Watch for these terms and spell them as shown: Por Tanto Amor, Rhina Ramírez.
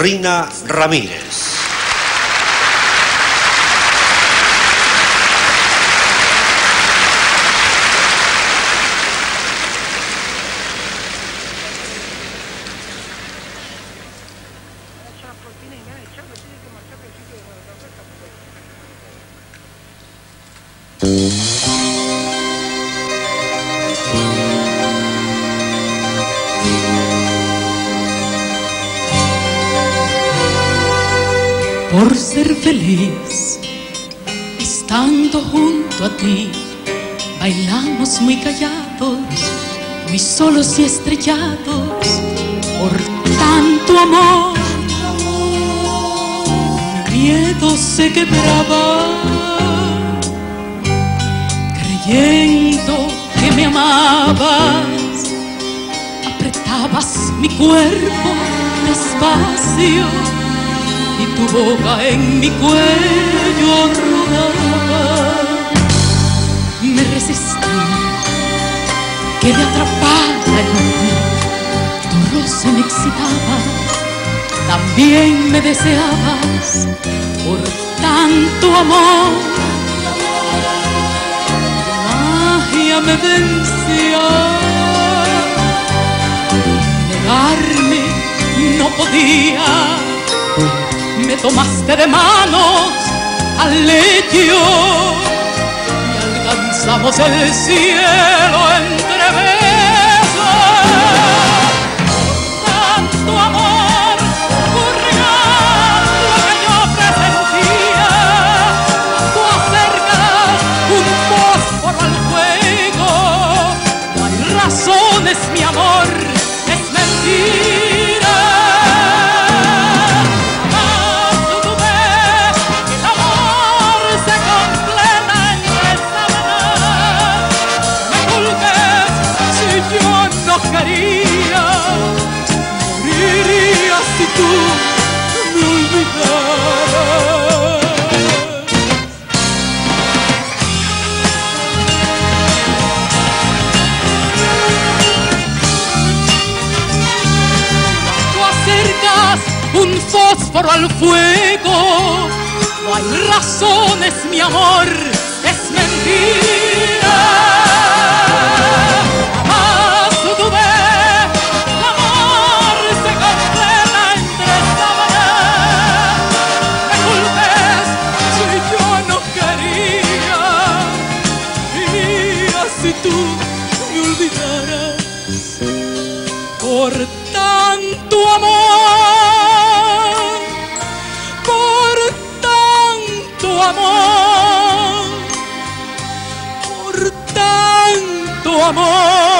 Rhina Ramírez. Por ser feliz, estando junto a ti, bailamos muy callados, muy solos y estrellados, por tanto amor, un miedo se quebraba, creyendo que me amabas, apretabas mi cuerpo despacio, y tu boca en mi cuello rodaba. Me resistí, quedé atrapada en ti, tu roce me excitaba, también me deseabas, por tanto amor, tu magia me vencía, negarme no podía. Me tomaste de manos al lecho y alcanzamos el cielo entre besos. Tanto amor, un regalo que yo presentía. Tú acercas un fósforo al fuego. No hay razones, mi amor, es mentira. Moriría si tú me olvidaras. Tú acercas un fósforo al fuego. No hay razones, mi amor, es mentira. Por tanto amor, por tanto amor, por tanto amor.